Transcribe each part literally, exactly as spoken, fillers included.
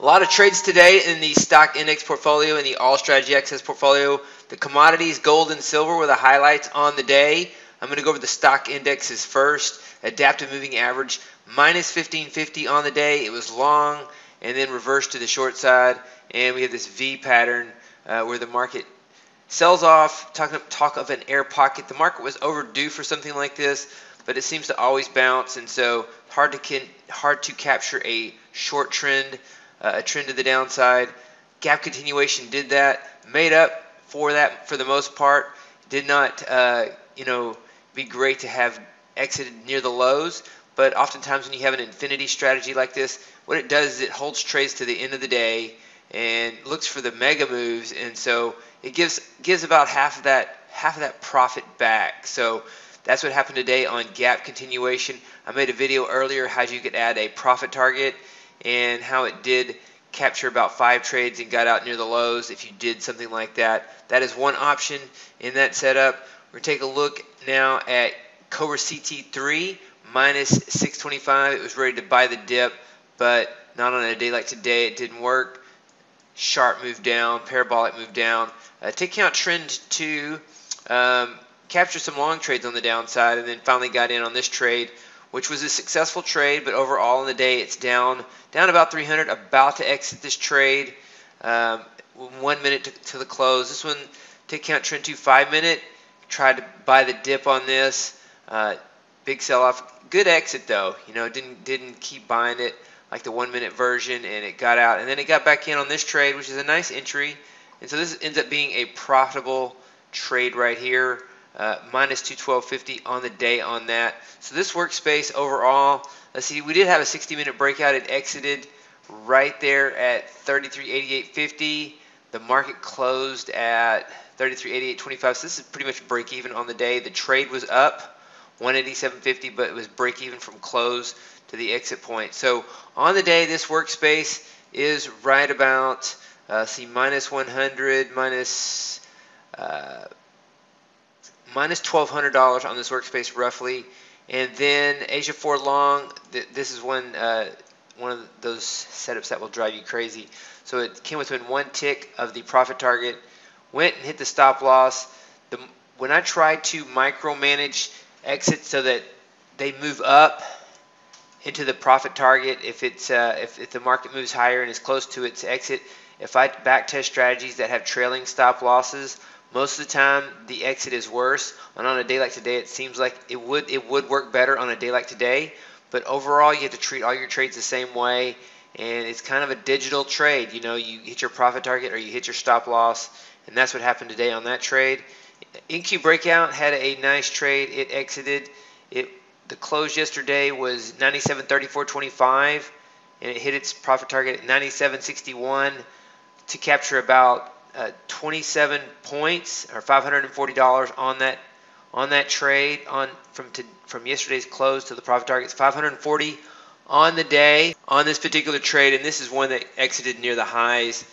A lot of trades today in the stock index portfolio and the All Strategy Access portfolio. The commodities, gold and silver, were the highlights on the day. I'm going to go over the stock indexes first. Adaptive moving average, minus fifteen fifty on the day. It was long and then reversed to the short side. And we have this V pattern uh, where the market sells off. Talking talk of an air pocket. The market was overdue for something like this, but it seems to always bounce, and so hard to can, hard to capture a short trend, uh, a trend to the downside. Gap continuation did that, made up for that for the most part. Did not, uh, you know, be great to have exited near the lows, but oftentimes when you have an infinity strategy like this, what it does is it holds trades to the end of the day and looks for the mega moves, and so it gives gives about half of that half of that profit back. So that's what happened today on gap continuation. I made a video earlier how you could add a profit target and how it did capture about five trades and got out near the lows if you did something like that. That is one option in that setup. We're going to take a look now at Cobra C T three, minus six twenty-five. It was ready to buy the dip, but not on a day like today. It didn't work. Sharp move down, parabolic move down. Uh, T C trend two um, captured some long trades on the downside, and then finally got in on this trade, which was a successful trade. But overall, in the day, it's down, down about three hundred. About to exit this trade. Um, one minute to, to the close. This one, T C trend two, five minute. Tried to buy the dip on this. Uh, big sell-off. Good exit though. You know, didn't didn't keep buying it like the one-minute version, and it got out, and then it got back in on this trade, which is a nice entry, and so this ends up being a profitable trade right here, uh, minus two twelve fifty on the day on that. So this workspace overall, let's see, we did have a sixty-minute breakout. It exited right there at thirty-three eighty-eight fifty. The market closed at thirty-three eighty-eight twenty-five, so this is pretty much break-even on the day. The trade was up one eighty-seven fifty, but it was break-even from close to the exit point. So on the day, this workspace is right about, uh, see, minus one hundred, minus, uh, minus twelve hundred dollars on this workspace roughly. And then Asia four Long, th this is one, uh, one of those setups that will drive you crazy. So it came within one tick of the profit target, went and hit the stop loss. The, when I try to micromanage exits so that they move up into the profit target, if it's uh, if, if the market moves higher and is close to its exit, if I backtest strategies that have trailing stop losses, most of the time the exit is worse. And on a day like today, it seems like it would it would work better on a day like today. But overall, you have to treat all your trades the same way, and it's kind of a digital trade. You know, you hit your profit target or you hit your stop loss, and that's what happened today on that trade. N Q breakout had a nice trade. It exited. It The close yesterday was ninety-seven thirty-four twenty-five, and it hit its profit target at ninety-seven sixty-one to capture about uh, twenty-seven points or five hundred forty dollars on that on that trade. On from to, from yesterday's close to the profit target, it's five hundred forty dollars on the day on this particular trade, and this is one that exited near the highs,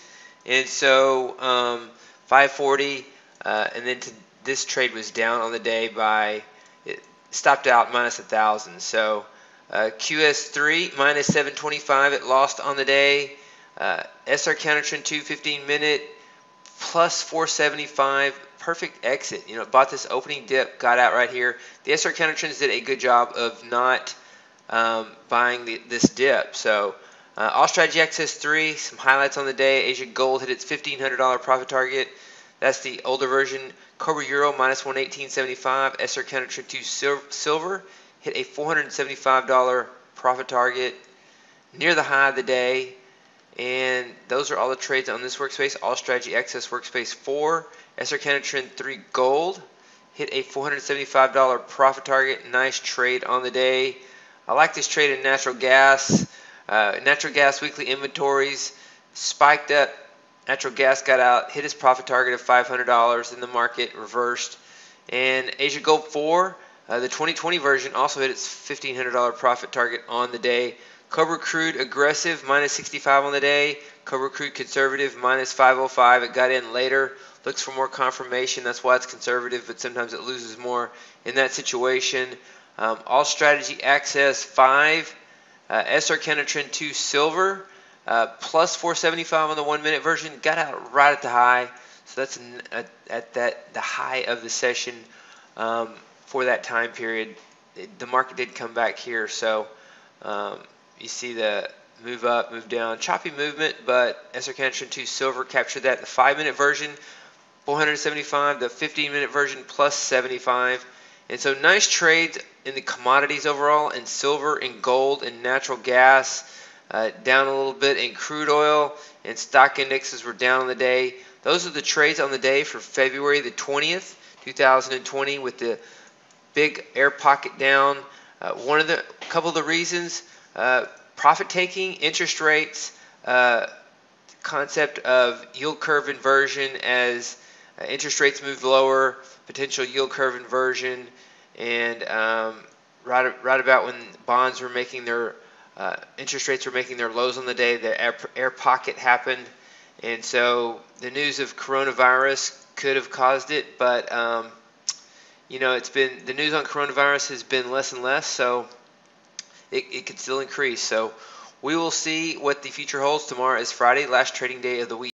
and so um, five forty, uh, and then to, this trade was down on the day by. It, stopped out minus a thousand. So uh, Q S three minus seven twenty-five, it lost on the day. uh, S R counter trend two, fifteen minute, plus four seventy-five, perfect exit. You know, bought this opening dip, got out right here. The S R counter trends did a good job of not um, buying the, this dip. So uh, All Strategy X S three, some highlights on the day. Asia gold hit its fifteen hundred dollar profit target. That's the older version. Cobra Euro minus one eighteen seventy-five. S R CanTrend two silver hit a four hundred seventy-five dollar profit target near the high of the day. And those are all the trades on this workspace. All Strategy Access workspace four. S R CanTrend three gold hit a four hundred seventy-five dollar profit target. Nice trade on the day. I like this trade in natural gas. Uh, natural gas weekly inventories spiked up. Natural gas got out, hit its profit target of five hundred dollars in the market, reversed. And Asia Gold four, uh, the twenty twenty version, also hit its fifteen hundred dollar profit target on the day. Cobra Crude aggressive, minus sixty-five on the day. Cobra Crude conservative, minus five oh five. It got in later, looks for more confirmation. That's why it's conservative, but sometimes it loses more in that situation. Um, All Strategy Access five, uh, S R Canada Trend two silver. Uh, plus four seventy-five on the one minute version, got out right at the high. So that's at that the high of the session um, for that time period. It, the market did come back here, so um, you see the move up, move down, choppy movement, but S R Canada Trend two silver captured that. The five minute version, four seventy-five, the fifteen minute version, plus seventy-five. And so nice trades in the commodities overall, and silver and gold and natural gas uh, down a little bit, and crude oil and stock indexes were down on the day. Those are the trades on the day for February the twentieth, two thousand twenty, with the big air pocket down. Uh, one of the couple of the reasons, uh, profit taking, interest rates, uh, concept of yield curve inversion as uh, interest rates move lower, potential yield curve inversion, and um, right, right about when bonds were making their uh, interest rates were making their lows on the day, the air, air pocket happened. And so the news of coronavirus could have caused it, but um, you know, it's been, the news on coronavirus has been less and less, so it, it could still increase. So we will see what the future holds. Tomorrow is Friday, last trading day of the week.